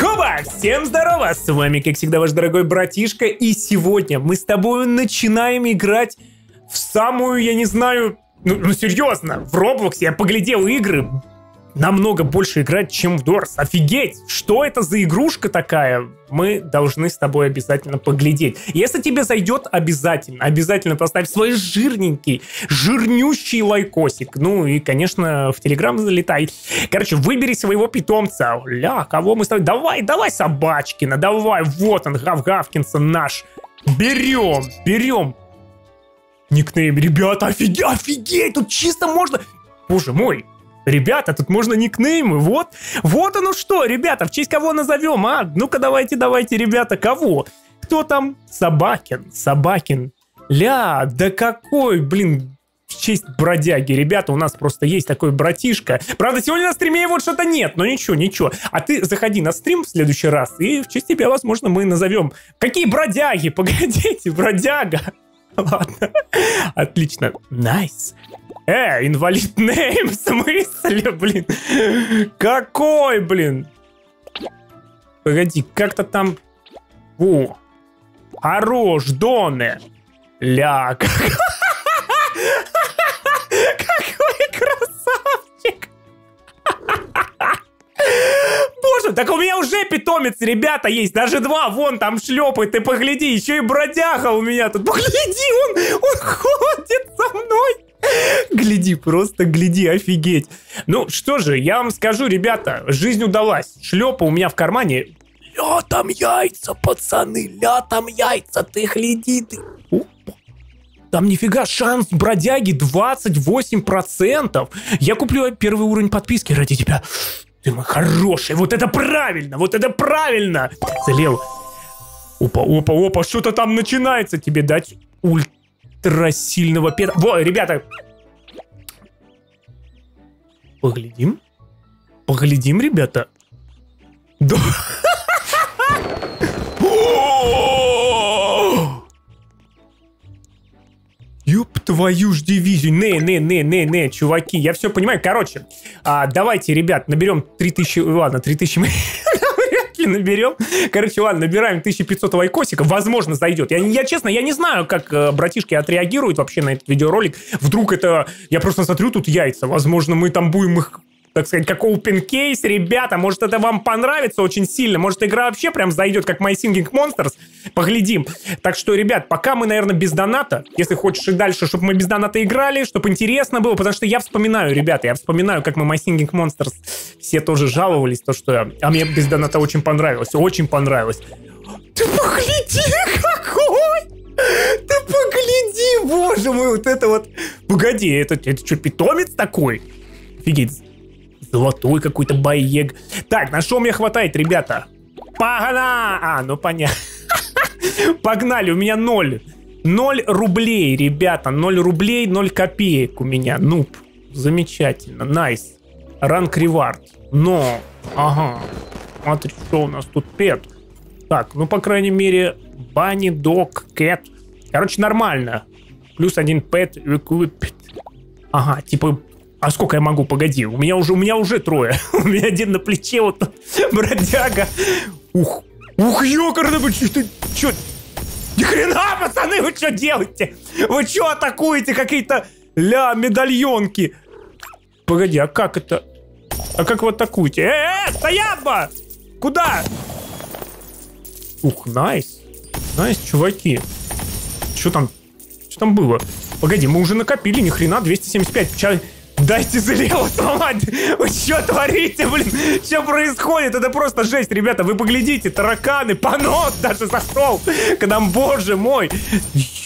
Хоба! Всем здорово! С вами, как всегда, ваш дорогой братишка. И сегодня мы с тобой начинаем играть в самую, я не знаю... Ну серьезно, в Roblox я поглядел игры. Намного больше играть, чем в Doors. Офигеть! Что это за игрушка такая? Мы должны с тобой обязательно поглядеть. Если тебе зайдет, обязательно поставь свой жирненький, жирнющий лайкосик. Ну и, конечно, в Telegram залетай. Короче, выбери своего питомца. Ля, кого мы ставим? Давай, Собачкина, давай. Вот он, Гавгавкинсон наш. Берем. Никнейм, ребята, офигеть, тут чисто можно... Боже мой. Ребята, тут можно никнеймы, вот оно что, ребята, в честь кого назовем, а? Ну-ка, давайте, ребята, кого? Кто там? Собакин. Ля, да какой, блин, в честь бродяги, ребята, у нас просто есть такой братишка. Правда, сегодня на стриме его что-то нет, но ничего. А ты заходи на стрим в следующий раз, и в честь тебя, возможно, мы назовем. Какие бродяги? Погодите, бродяга. Ладно, отлично, найс. Инвалид нейм, в смысле, блин? Какой, блин? Погоди, как-то там... О! Хорош, Доне! Ля, какой красавчик! Боже, так у меня уже питомец, ребята, есть. Даже два, вон там шлепает, ты погляди. Еще и бродяга у меня тут. Погляди, он ходит со мной. Гляди, просто гляди, офигеть. Ну, что же, я вам скажу, ребята, жизнь удалась. Шлепа у меня в кармане. Ля, там яйца, пацаны, ты гляди, ты. Опа. Там нифига, шанс бродяги 28%. Я куплю первый уровень подписки ради тебя. Ты мой хороший, вот это правильно. Целел. Опа, что-то там начинается, тебе дать ульт. Сильного пета. Во, ребята. Поглядим, ребята. Да. Ёб твою ж дивизию. Не, чуваки, я все понимаю. Короче, давайте, ребят, наберем 3000. Ладно, 3000 мы наберем. Короче, ладно, набираем 1500 лайкосиков. Возможно, зайдет. Я честно, я не знаю, как братишки отреагируют вообще на этот видеоролик. Вдруг это... Я просто смотрю, тут яйца. Возможно, мы там будем их, так сказать, как open case. Ребята, может, это вам понравится очень сильно. Может, игра вообще прям зайдет, как My Singing Monsters. Поглядим. Так что, ребят, пока мы, наверное, без доната. Если хочешь и дальше, чтобы мы без доната играли, чтобы интересно было. Потому что я вспоминаю, ребята, как мы My Singing Monsters все тоже жаловались. То, что... А мне без доната очень понравилось. Ты погляди, какой! Ты погляди, боже мой, вот это. Погоди, это что, питомец такой? Офигеть. Золотой какой-то боек. Так, на что мне хватает, ребята? Погнали! Ну понятно. Погнали, у меня 0. 0 рублей, ребята. 0 рублей, 0 копеек у меня. Ну, замечательно. Найс. Ранг ревард. Но, ага. Смотри, что у нас тут пет. Так, ну, по крайней мере, Банни, Дог, Кэт. Короче, нормально. Плюс 1 пет. Ага, типа... А сколько я могу? Погоди, у меня уже 3. У меня 1 на плече, вот тут, бродяга. Ух, ёкарно, вы чё? Ни хрена, пацаны, вы что делаете? Вы что атакуете какие-то, ля, медальонки? Погоди, а как это? А как вы атакуете? Стояба! Куда? Ух, найс. Найс, чуваки. Что там было? Погоди, мы уже накопили, ни хрена, 275. Дайте залево сломать! Вы что творите, блин? Что происходит? Это просто жесть, ребята. Вы поглядите, тараканы, понос даже зашел. К нам, боже мой.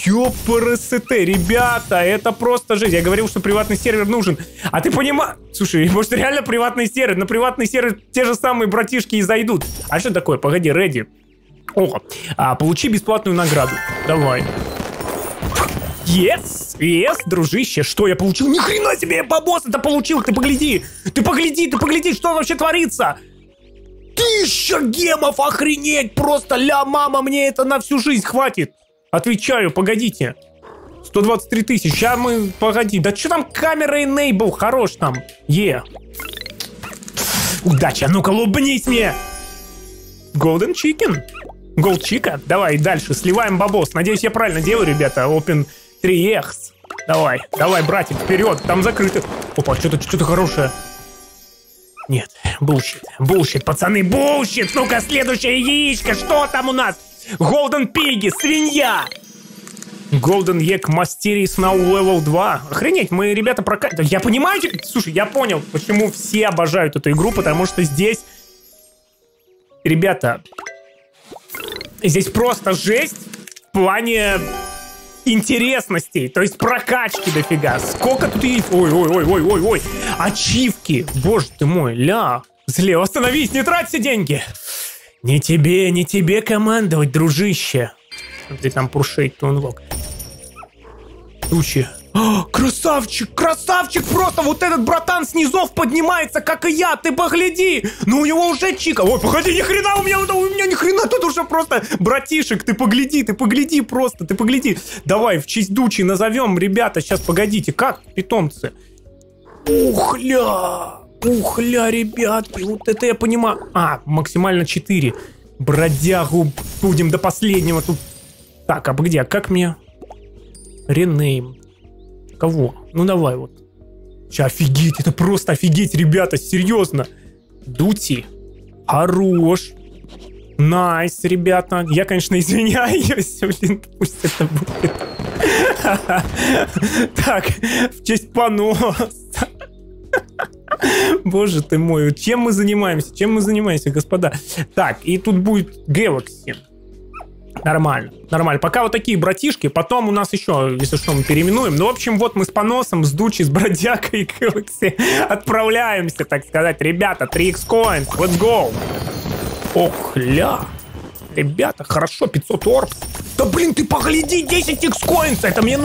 Ёпрст, ребята, это просто жесть. Я говорил, что приватный сервер нужен. А ты понимаешь... Слушай, может реально приватный сервер? На приватный сервер те же самые братишки и зайдут. А что такое? Погоди, Редди. О, получи бесплатную награду. Давай. Yes, дружище, что я получил? Ни хрена себе, я бабос это получил, ты погляди, что вообще творится? 1000 гемов, охренеть, просто, ля, мама, мне это на всю жизнь хватит. Отвечаю, погодите. 123 тысячи, сейчас мы, погоди, да что там камера enable, хорош там, Удача, ну-ка, лубнись мне. Golden Chicken. Gold Chica. Давай дальше. Сливаем бабос. Надеюсь, я правильно делаю, ребята. Open 3x. Давай, давай, братик, вперед. Там закрыто. Опа, что-то хорошее. Нет, булщит. Булщит, пацаны, булщит. Ну-ка, следующее яичко. Что там у нас? Golden Piggy, свинья. Golden Egg Masteries Now Level 2. Охренеть, мы, ребята, прокатываем. Я понимаю, слушай, я понял, почему все обожают эту игру, потому что здесь... Ребята, здесь просто жесть в плане интересностей, то есть прокачки дофига. Сколько тут есть... Ой-ой-ой-ой-ой-ой. Ачивки. Боже ты мой, ля. Зле, остановись, не трать все деньги. Не тебе командовать, дружище. Ты там пуршейт, то unlock. Тучи. А, красавчик, красавчик, просто вот этот братан с низов поднимается, как и я, ты погляди. Ну у него уже чика. Ой, погоди, ни хрена, у меня ни хрена, тут уже просто братишек, ты погляди просто, ты погляди. Давай в честь Дучи назовем, ребята, сейчас погодите, как питомцы. Ухля, ребятки, вот это я понимаю. А, максимально 4. Бродягу будем до последнего тут. Так, а где, как мне? Ренейм. Кого? Ну давай вот. Че, офигеть, это просто офигеть, ребята, серьезно. Дути. Хорош. Найс, ребята. Я, конечно, извиняюсь, блин, пусть это будет. Так, в честь поноса. Боже ты мой, чем мы занимаемся, господа? Так, и тут будет Galaxy. Нормально. Пока вот такие братишки. Потом у нас еще, если что, мы переименуем. Ну, в общем, вот мы с поносом, с Дучей, с бродякой и Galaxy отправляемся, так сказать. Ребята, 3x coins, let's go. Ох, ля. Ребята, хорошо, 500 орб. Да, блин, ты погляди, 10x coins. Это мне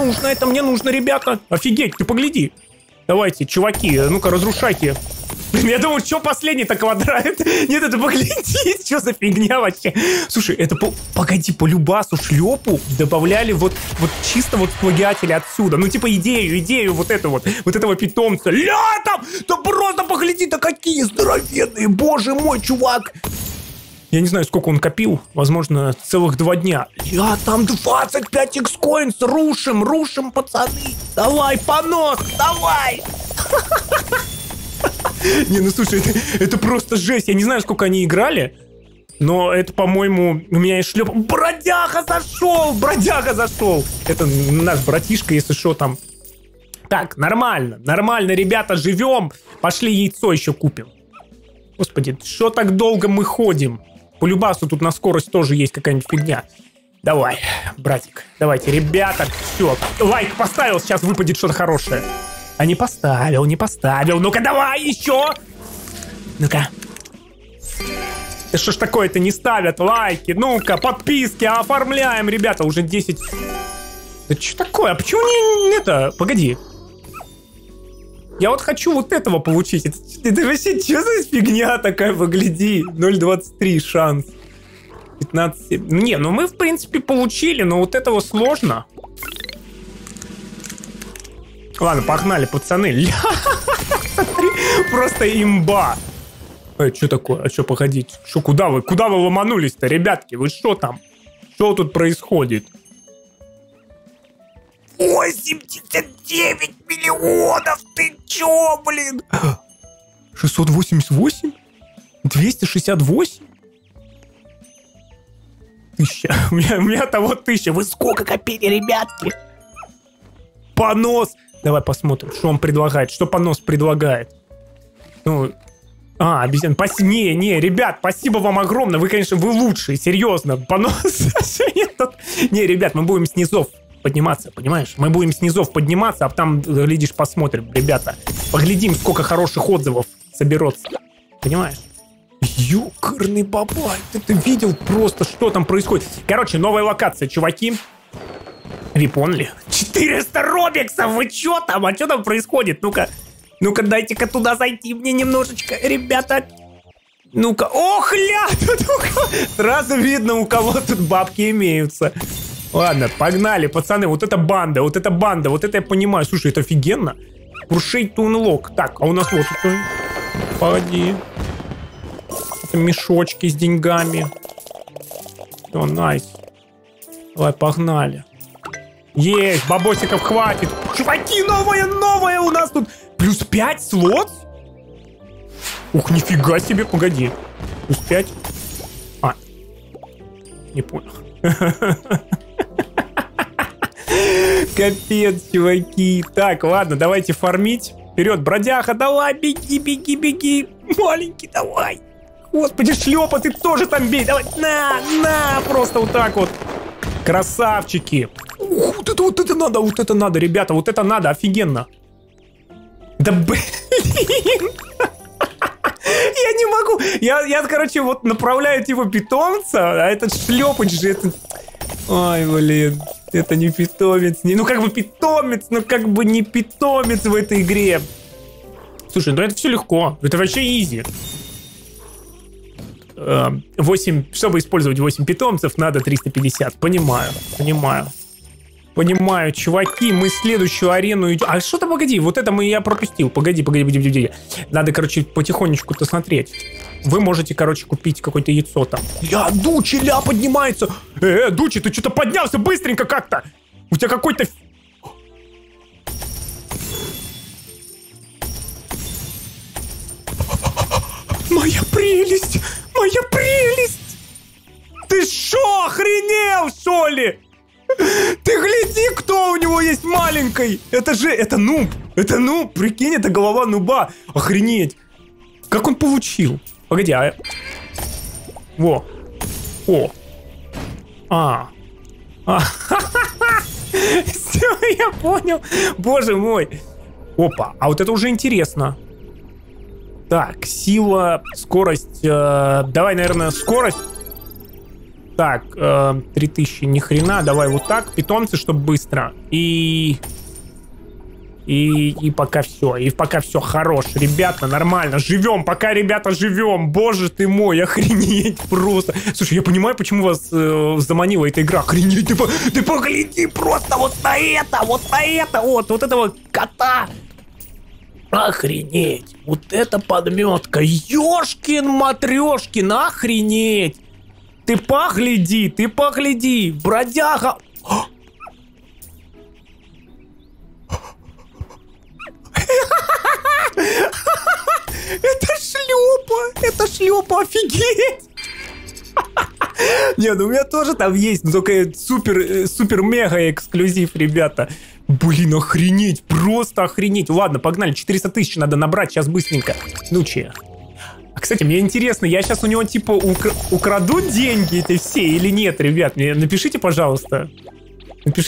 нужно, ребята. Офигеть, ты погляди. Давайте, чуваки, ну-ка, разрушайте. Блин, я думал, что последний-то квадрат? Нет, это погляди, что за фигня вообще? Слушай, это по... Погоди, по любасу шлепу добавляли вот чисто вот плагиатели отсюда. Ну, типа, идею вот этого питомца. Ля, там! Да просто погляди, да какие здоровенные, боже мой, чувак! Я не знаю, сколько он копил, возможно, целых 2 дня. Я там 25 экскоинс, рушим, пацаны. Давай, понос, давай. Не, ну слушай, это просто жесть. Я не знаю, сколько они играли, но это, по-моему, у меня и шлеп... Бродяга зашел. Это наш братишка, если что, там. Так, нормально, ребята, живем. Пошли яйцо еще купим. Господи, что так долго мы ходим? По любасу тут на скорость тоже есть какая-нибудь фигня. Давай, братик. Давайте, ребята, все. Лайк поставил, сейчас выпадет что-то хорошее. А не поставил. Ну-ка, давай еще. Ну-ка. Да что ж такое-то, не ставят лайки. Ну-ка, подписки оформляем, ребята. Уже 10. Да что такое? А почему не это? Погоди. Я вот хочу вот этого получить. Это вообще что за фигня такая, погляди. 0,23 шанс. 15. Не, ну мы в принципе получили, но вот этого сложно. Ладно, погнали, пацаны. Просто имба. Эй, что такое? А что, походить? Что, куда вы ломанулись-то, ребятки? Вы что там? Что тут происходит? 89 миллионов, ты чё, блин? 688? 268? 1000. У меня того 1000. Вы сколько копили, ребятки? Понос. Давай посмотрим, что он предлагает. Что понос предлагает? Ну... А, обезьян. Не, ребят, спасибо вам огромное. Вы, конечно, вы лучшие, серьезно. Понос... Не, ребят, мы будем снизов подниматься, понимаешь? Мы будем снизов подниматься, а там, глядишь, посмотрим, ребята. Поглядим, сколько хороших отзывов соберется. Понимаешь? Ёкарный бабай, ты видел просто, что там происходит? Короче, новая локация, чуваки. Випонли. 400 робиксов, вы чё там? А чё там происходит? Ну-ка, дайте-ка туда зайти мне немножечко, ребята. Ну-ка, ох, ля! Сразу видно, у кого тут бабки имеются. Ладно, погнали, пацаны, вот эта банда, вот это я понимаю. Слушай, это офигенно. Пуршейт тунлок. Так, а у нас вот это... Погоди. Это мешочки с деньгами. Все, найс. Давай, погнали. Есть, бабосиков хватит. Чуваки, новое у нас тут. Плюс 5 слот? Ух, нифига себе, погоди. Плюс 5. А. Не понял. Капец, чуваки. Так, ладно, давайте фармить. Вперед, бродяга, давай, беги, беги, беги. Маленький, давай. Господи, шлепа, ты тоже там бей. Давай, на, просто вот так вот. Красавчики. Ух, вот это надо, ребята, вот это надо, офигенно. Да блин. Я не могу. Я, короче, вот направляю типа питомца, а этот шлепач же, этот... Ой, блин. Это не питомец. Ну, как бы питомец, но как бы не питомец в этой игре. Слушай, ну это все легко. Это вообще изи. 8, чтобы использовать 8 питомцев, надо 350. Понимаю, чуваки, мы следующую арену идем. А что-то, погоди, вот это я пропустил. Погоди. Надо, короче, потихонечку-то смотреть. Вы можете, короче, купить какое-то яйцо там. Ля, Дучи, ля, поднимается. Дучи, ты что-то поднялся быстренько как-то. У тебя какой-то... Моя прелесть! Моя прелесть! Ты шо, охренел, что ли? Ты гляди, кто у него есть маленькой! Это же, это нуб, прикинь, это голова нуба. Охренеть! Как он получил? Погоди, а... Во! О! Все, я понял! Боже мой! Опа, а вот это уже интересно. Так, сила, скорость, давай, наверное, скорость. Так, 3000, ни хрена, давай вот так, питомцы, чтобы быстро. И пока все, хорош, ребята, нормально, живем, пока, ребята, живем, боже ты мой, охренеть просто. Слушай, я понимаю, почему вас заманила эта игра, охренеть, ты погляди просто вот на этого кота. Охренеть, вот это подметка, ёшкин-матрёшкин, охренеть. Ты погляди, бродяга. Это шлёпа, офигеть. Не, ну у меня тоже там есть, но только супер-мега эксклюзив, ребята. Блин, охренеть, просто охренеть. Ладно, погнали, 400 000 надо набрать, сейчас быстренько. Ну че? А, кстати, мне интересно, я сейчас у него, типа, украду деньги эти все или нет, ребят? Мне напишите, пожалуйста. Вот я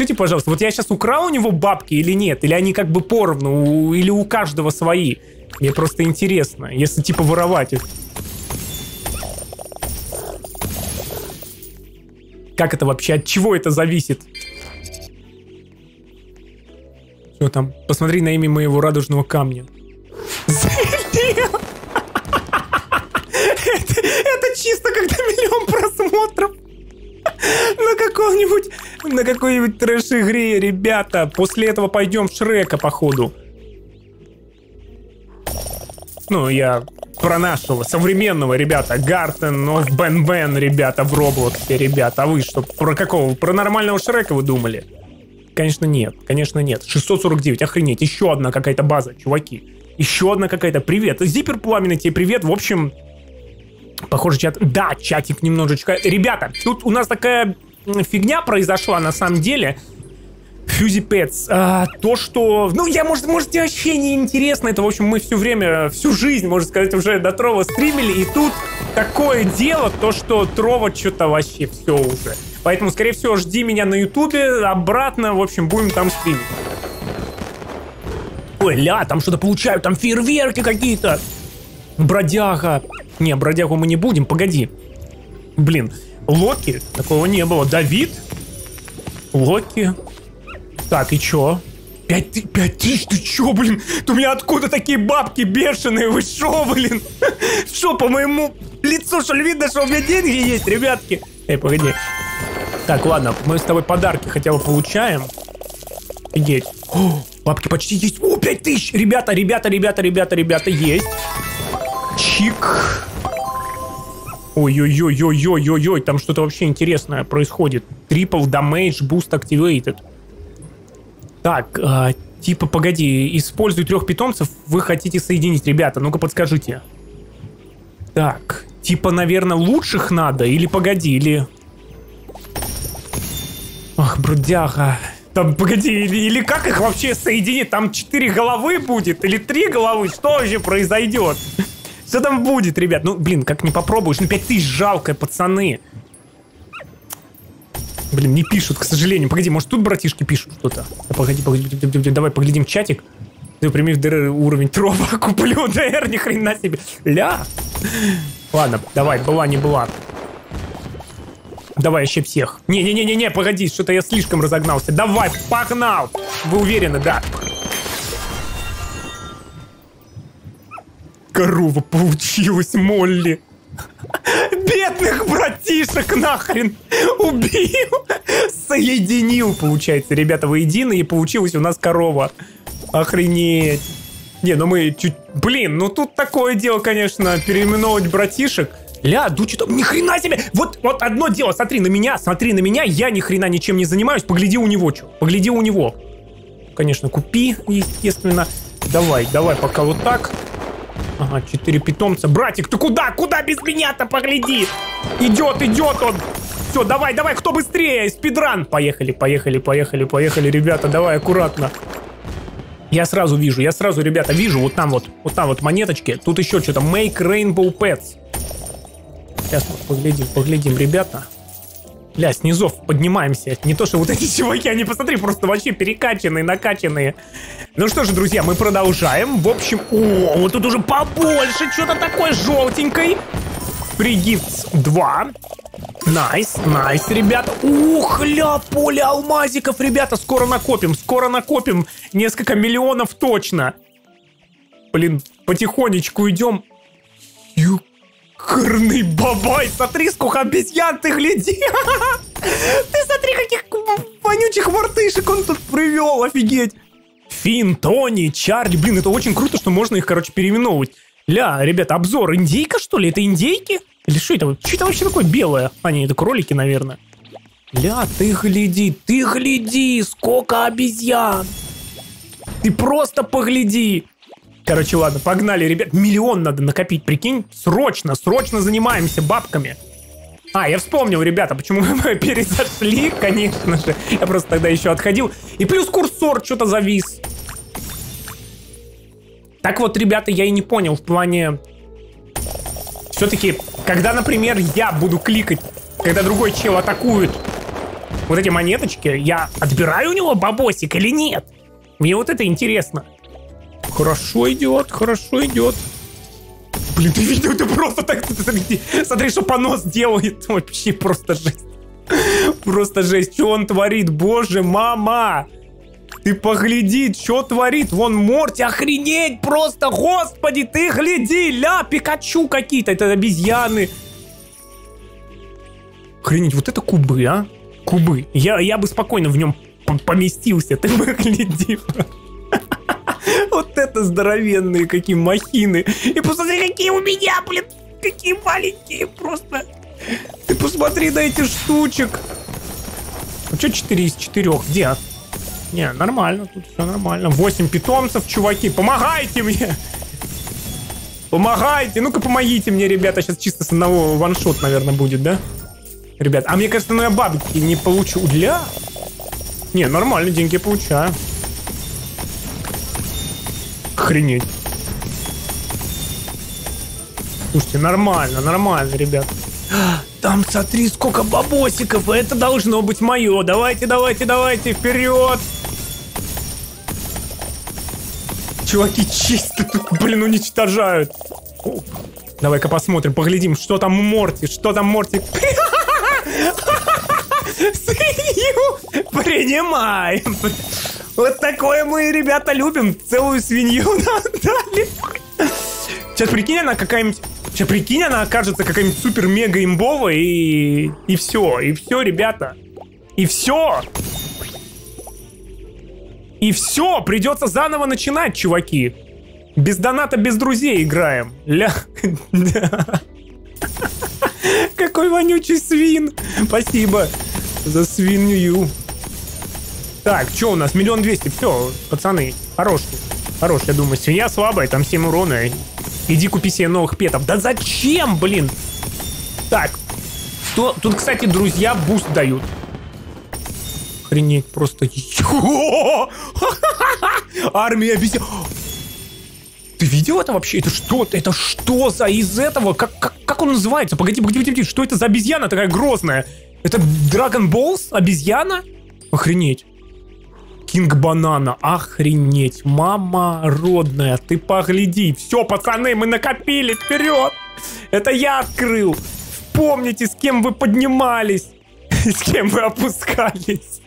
сейчас украл у него бабки или нет? Или они как бы поровну, или у каждого свои? Мне просто интересно, если, типа, воровать их. Как это вообще? От чего это зависит? Что там? Посмотри на имя моего радужного камня. Это чисто когда 1 миллион просмотров на какой-нибудь трэш-игре, ребята. После этого пойдем в Шрека, походу. Ну, я про нашего, современного, ребята. Garten of Banban, ребята, в Роблоксе, ребята. А вы что, про какого? Про нормального Шрека вы думали? Конечно, нет. 649, охренеть. Еще одна какая-то база, чуваки. Еще одна какая-то. Привет. Зипер пламенный тебе привет. В общем... Похоже, чат... Да, чатик немножечко... Ребята, тут у нас такая фигня произошла на самом деле. Fussy Pets. То, что... Ну, может, тебе вообще не интересно. Это, в общем, мы все время, всю жизнь, можно сказать, уже до Трова стримили. И тут такое дело, то, что Трова что-то вообще все уже. Поэтому, скорее всего, жди меня на Ютубе. Обратно, в общем, будем там стримить. Ой, ля, там что-то получают. Там фейерверки какие-то. Бродяга... Не, бродягу мы не будем, погоди. Блин, Локи, такого не было. Давид, Локи. Так, и чё? 5000, ты чё, блин? У меня откуда такие бабки бешеные? Вы шо, блин? Шо, по моему лицу, что ли, видно, что у меня деньги есть, ребятки? Эй, погоди. Так, ладно, мы с тобой подарки хотя бы получаем. Офигеть. О, бабки почти есть. О, 5000, ребята, есть. Чик. Ой-ой-ой-ой-ой-ой-ой, там что-то вообще интересное происходит. Triple damage boost activated. Так, типа, погоди, используй 3 питомцев, вы хотите соединить, ребята, ну-ка подскажите. Так, типа, наверное, лучших надо, или погоди, или... Ах, брудяга. Там, погоди, или как их вообще соединить? Там 4 головы будет, или 3 головы? Что вообще произойдет? Что там будет, ребят? Ну, блин, как не попробуешь? Ну, 5000 жалко, пацаны. Блин, не пишут, к сожалению. Погоди, может, тут братишки пишут что-то? Да, погоди, давай поглядим в чатик. Ты прими в ДР уровень трова, куплю ДР, ни хрена себе. Ля. Ладно, давай, была не была. Давай, еще всех. Не-не-не-не, погоди, что-то я слишком разогнался. Давай, погнал! Вы уверены, да? Корова получилась, Молли. Бедных братишек нахрен убил. Соединил, получается, ребята, воедино, и получилась у нас корова. Охренеть. Не, ну мы чуть... Блин, ну тут такое дело, конечно, переименовывать братишек. Ля, дучи там, ни хрена себе. Вот одно дело, смотри на меня, я ни хрена ничем не занимаюсь. Погляди у него, что? Погляди у него. Конечно, купи, естественно. Давай, давай, пока вот так. Ага, 4 питомца. Братик, ты куда? Куда без меня-то? Погляди. Идет, идет он. Все, давай, давай, кто быстрее? Спидран. Поехали, поехали, поехали, поехали, ребята. Давай, аккуратно. Я сразу вижу, ребята, вижу. Вот там вот монеточки. Тут еще что-то. Make Rainbow Pets. Сейчас мы поглядим, ребята. Ля, с низов поднимаемся. Не то, что вот эти чуваки, они, посмотри, просто вообще перекачанные, накачанные. Ну что же, друзья, мы продолжаем. В общем, о, вот тут уже побольше. Что-то такое желтенькое. Пригифтс 2. Найс, найс, ребят. Ух, ля, поле алмазиков, ребята. Скоро накопим. Несколько миллионов точно. Блин, потихонечку идем. Юк. Кырный бабай, смотри, сколько обезьян, ты гляди. Ты смотри, каких вонючих мартышек он тут привел, офигеть. Финн, Тони, Чарли, блин, это очень круто, что можно их, короче, переименовывать. Ля, ребята, обзор, индейка, что ли? Это индейки? Или что это? Что это вообще такое белое? А, нет, это кролики, наверное. Ля, ты гляди, сколько обезьян. Ты просто погляди. Короче, ладно, погнали, ребят. 1 миллион надо накопить, прикинь. Срочно занимаемся бабками. А, я вспомнил, ребята, почему мы перезашли, конечно же. Я просто тогда еще отходил. И плюс курсор что-то завис. Так вот, ребята, я и не понял в плане... Все-таки, когда, например, я буду кликать, когда другой чел атакует вот эти монеточки, я отбираю у него бабосик или нет? Мне вот это интересно. Хорошо идет. Блин, ты видел, ты просто так... Смотри, что понос делает. Вообще просто жесть. Просто жесть. Что он творит? Боже, мама. Ты погляди, что творит. Вон Морти, охренеть просто. Господи, ты гляди. Ля, Пикачу какие-то. Это обезьяны. Охренеть, вот это кубы, а? Кубы. Я бы спокойно в нем поместился. Ты погляди, вот это здоровенные какие махины. И посмотри, какие у меня, блин. Какие маленькие просто. Ты посмотри на этих штучек. Ну что 4 из 4? Где? Не, нормально. Тут все нормально. 8 питомцев, чуваки. Помогайте мне. Помогайте. Ну-ка, помогите мне, ребята. Сейчас чисто с одного ваншот, наверное, будет, да? Ребят, а мне кажется, ну я бабки не получу. Для? Не, нормально, деньги я получаю. Охренеть. Слушайте, нормально, ребят. Там, смотри, сколько бабосиков. Это должно быть мое. Давайте, вперед. Чуваки чисто тут, блин, уничтожают. Давай-ка посмотрим, поглядим, что там у Морти. Свинью принимаем. Вот такое мы, ребята, любим. Целую свинью надали. Сейчас, прикинь, она окажется какая-нибудь супер-мега-имбовая, и все, ребята. И все, придется заново начинать, чуваки. Без доната, без друзей играем. Ля... вонючий свин. Спасибо за свинью. Так, что у нас? 1 200 000. Все, пацаны, хорош. Хорош, я думаю. Свинья слабая, там 7 урона. Иди купи себе новых петов. Да зачем, блин? Так. Тут, кстати, друзья, буст дают. Охренеть, просто... Армия обезьян. Ты видел это вообще? Это что? Это что за из этого? Как он называется? Погоди. Что это за обезьяна такая грозная? Это Dragon Balls? Обезьяна? Охренеть. Кинг Банана. Охренеть. Мама родная, ты погляди. Все, пацаны, мы накопили. Вперед. Это я открыл. Помните, с кем вы поднимались, с кем вы опускались.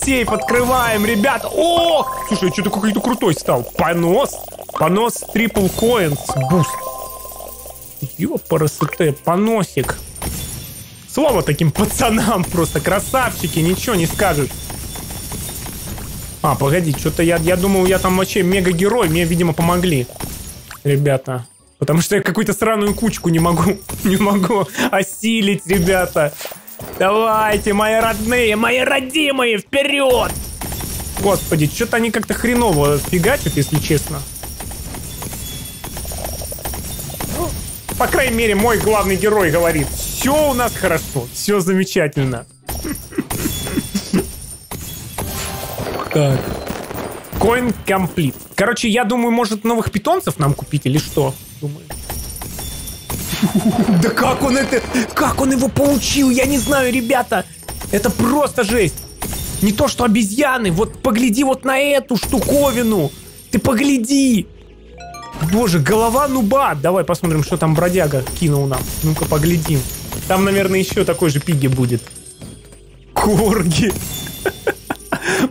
Сейф открываем, ребята. О! Слушай, я что-то какой-то крутой стал. Понос. Понос трипл коинс. Буст. Ёпарасоте, поносик. Слово таким пацанам просто. Красавчики, ничего не скажут. А, погоди, что-то я думал, я там вообще мега-герой. Мне, видимо, помогли. Ребята. Потому что я какую-то сраную кучку не могу осилить, ребята. Давайте, мои родные, мои родимые, вперед! Господи, что-то они как-то хреново фигачат, если честно. Ну, по крайней мере, мой главный герой говорит, все у нас хорошо, все замечательно. Так. Coin complete. Короче, я думаю, может, новых питомцев нам купить или что? Думаю. Да как он это... Как он его получил? Я не знаю, ребята. Это просто жесть. Не то, что обезьяны. Вот погляди вот на эту штуковину. Ты погляди. Боже, голова нуба. Давай посмотрим, что там бродяга кинул нам. Ну-ка, поглядим. Там, наверное, еще такой же пиги будет. Корги.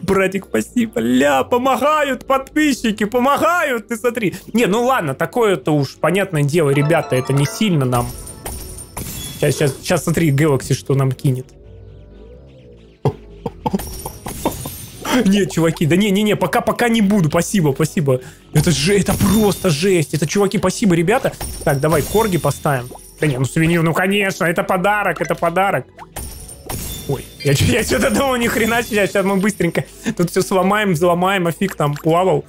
Братик, спасибо. Ля, помогают подписчики, помогают, ты смотри. Не, ну ладно, такое-то уж, понятное дело, ребята, это не сильно нам. Сейчас смотри, Galaxy, что нам кинет. Не, чуваки, да не, пока не буду, спасибо. Это же, это просто жесть. Это, чуваки, спасибо, ребята. Так, давай корги поставим. Да не, ну сувенир, ну конечно, это подарок, Ой, я что-то думал, ни хрена себе, сейчас мы быстренько тут все сломаем, взломаем, а фиг там плавал.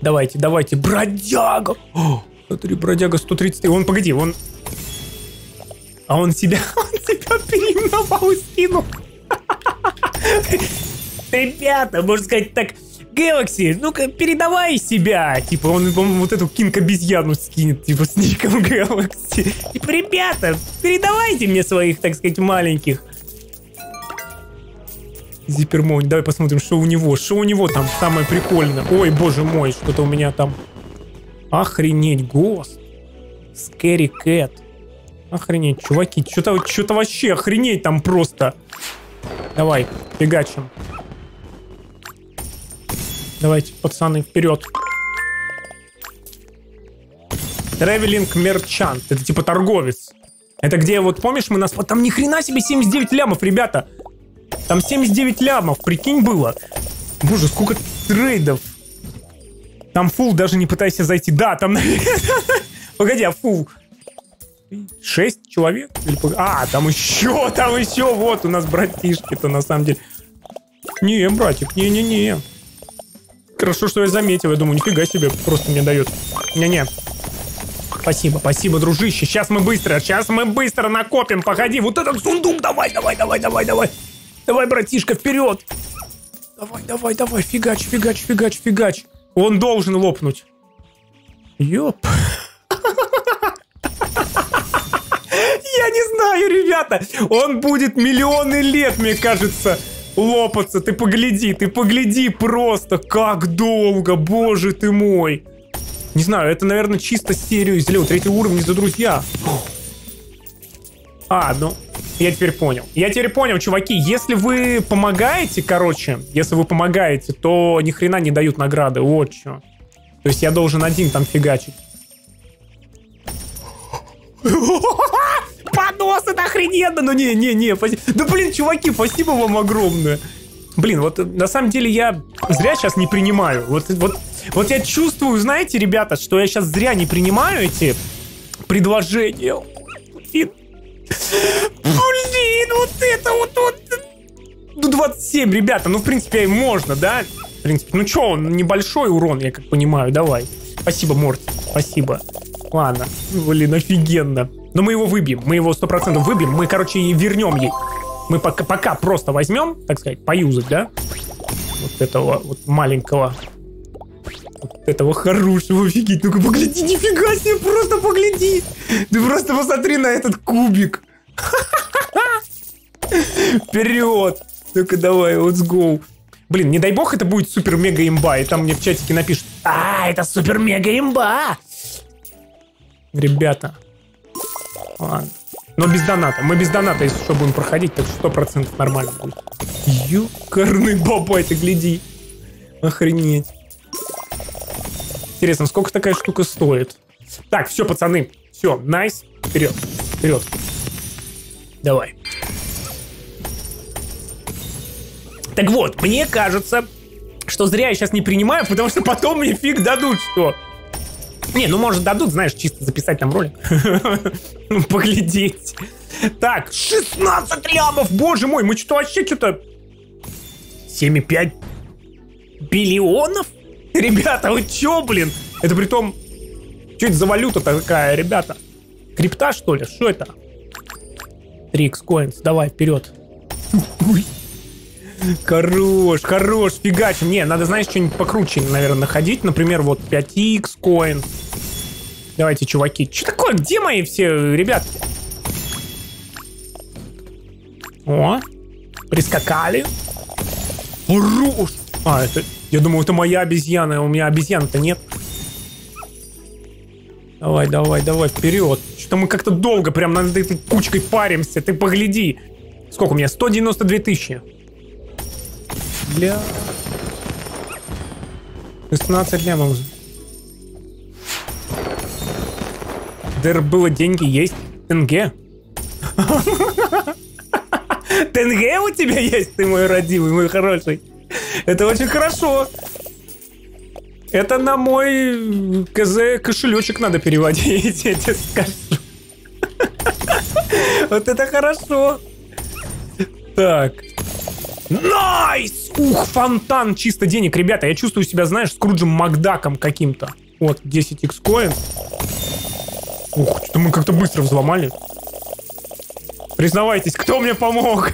Давайте, бродяга! О, смотри, бродяга 130, он, погоди, он... А он себя переименовал и скинул. Ребята, можно сказать так, Galaxy, ну-ка передавай себя. Типа он вот эту кинг-обезьяну скинет, типа с ником Galaxy. Типа, ребята, передавайте мне своих, так сказать, маленьких. Зипермони, давай посмотрим, что у него там самое прикольное. Ой, боже мой, что-то у меня там. Охренеть, гост. Scary Cat. Охренеть, чуваки, что-то вообще охренеть там просто. Давай, фигачим. Давайте, пацаны, вперед. Тревелинг мерчант. Это типа торговец. Это где, вот помнишь, мы нас... Там ни хрена себе 79 лямов, ребята. Там 79 лямов, прикинь, было. Боже, сколько трейдов. Там фул, даже не пытайся зайти. Да, там... Погоди, а фул... 6 человек? А, там еще. Вот у нас братишки-то, на самом деле. Не, братик, не. Хорошо, что я заметил. Я думаю, нифига себе, просто мне дают. Не-не. Спасибо, дружище. Сейчас мы быстро накопим. Погоди, вот этот сундук. Давай. Давай, братишка, вперед. Давай. Фигач. Он должен лопнуть. Ёп. Я не знаю, ребята. Он будет миллионы лет, мне кажется, лопаться, ты погляди просто, как долго, боже ты мой. Не знаю, это, наверное, чисто серию из левого 3-го уровня за друзья. А, ну, я теперь понял, чуваки, если вы помогаете, короче, то ни хрена не дают награды, вот что. То есть я должен один там фигачить. Понос, это охрененно, ну не, да блин, чуваки, спасибо вам огромное. Блин, вот на самом деле я зря сейчас не принимаю. Вот я чувствую, знаете, ребята, что я сейчас зря не принимаю эти предложения. Блин, вот это вот. Ну, 27, ребята, ну, в принципе, можно, да? В принципе, ну, чё, небольшой урон, я как понимаю, давай. Спасибо, Морти, спасибо. Ладно, блин, офигенно. Но мы его выбьем, мы его 100% выбьем. Мы, короче, и вернем ей. Мы пока просто возьмем, так сказать, поюзать, да? Вот этого вот маленького. Вот этого хорошего, офигеть. Ну-ка, погляди, нифига себе, просто погляди. Ты просто посмотри на этот кубик. Вперед. Ну-ка, давай, let's go. Блин, не дай бог, это будет супер-мега имба. И там мне в чатике напишут: а, это супер-мега имба. Ребята. Ладно. Но без доната. Мы без доната, если что, будем проходить, так 100% нормально будет. Ёкарный бабай, ты гляди. Охренеть. Интересно, сколько такая штука стоит? Так, все, пацаны. Все, найс. Вперед. Вперед. Давай. Так вот, мне кажется, что зря я сейчас не принимаю, потому что потом мне фиг дадут что. Не, ну может дадут, знаешь, чисто записать там ролик. Ну, поглядеть. Так, 16 лямов, боже мой, мы что вообще что-то... 7,5 биллионов? Ребята, вы чё, блин? Это при том... Что это за валюта такая, ребята? Крипта, что ли? Что это? 3x coins, давай, вперед. Хорош, хорош, фигачим. Не, надо, знаешь, что-нибудь покруче, наверное, находить. Например, вот 5x coin. Давайте, чуваки. Что такое? Где мои все ребятки? О, прискакали. Хорош. А, это... Я думал, это моя обезьяна. У меня обезьян-то нет. Давай, давай, давай, вперед. Что-то мы как-то долго прям над этой кучкой паримся. Ты погляди. Сколько у меня? 192 тысячи. Бля. 16 лямов. Дэр было деньги, есть тенге. Тенге у тебя есть, ты мой родимый, мой хороший. Это очень хорошо. Это на мой КЗ кошелечек надо переводить, я тебе скажу. Вот это хорошо. Так. Найс! Ух, фонтан чисто денег, ребята. Я чувствую себя, знаешь, Скруджем Макдаком каким-то. Вот, 10x coin. Ух, что-то мы как-то быстро взломали. Признавайтесь, кто мне помог?